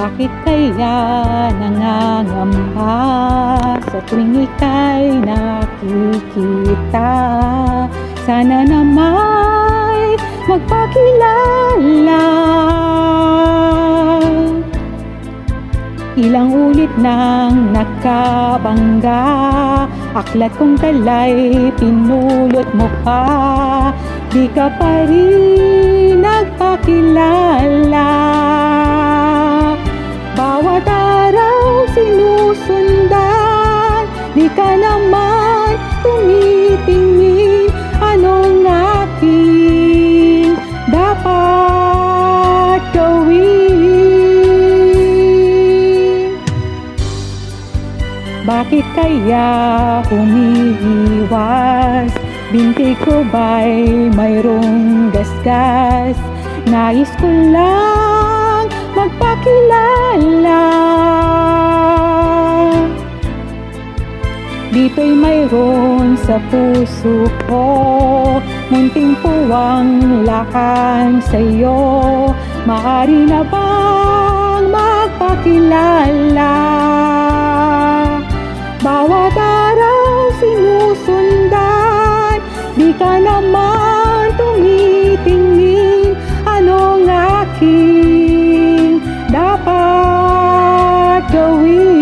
Bakit kaya nangangamba sa tuwing ika'y nakikita? Sana nama'y magpakilala. Ilang ulit nang nakabangga, aklat kong talay pinulot mo pa. Di ka pa rin nagpakilala. Bawat araw sinusundan, di ka naman tumitingin. Anong aking dapat gawin? Bakit kaya umiiwas? Binti ko ba'y mayroong gasgas? Nais ko lang magpakilala. Dito'y mayroon sa puso ko, munting puwang lakan sa'yo. Maaari na bang magpakilala? Bawat araw sinusundan, di ka naman tumitingin. Anong aking dapat gawin?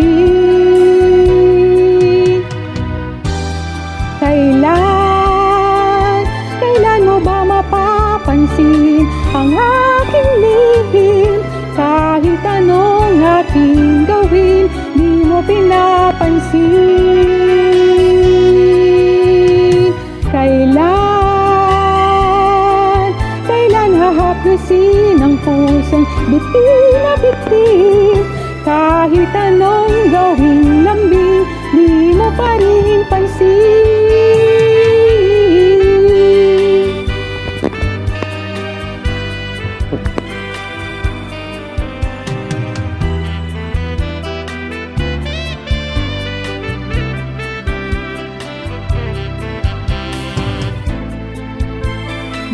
Kailan mo ba mapapansin ang aking lihim? Kahit anong aking gawin, di mo pinapansin. Kailan hahapusin ang pusong biti na biti? Kahit anong gawing lambing, di mo pa rin pansin.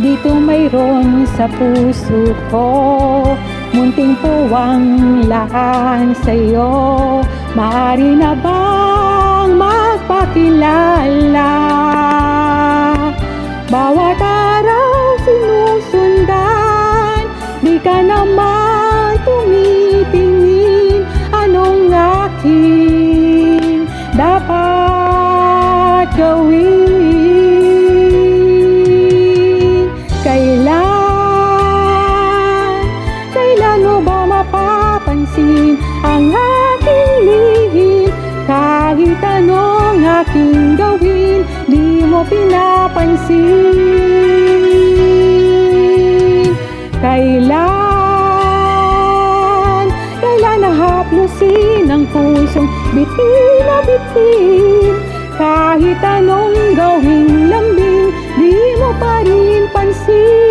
Dito mayroon sa puso ko, munting puwang lakan sa'yo. Maaari na bang magpakilala? Bawat araw sinusundan, di ka naman tumitingin. Anong aking dapat gawin? Ang aking lihim, kahit anong aking gawin, di mo pinapansin. Kailan hahaplusin ang pusong biti na biti? Kahit anong gawing lambing, di mo pa rin pansin.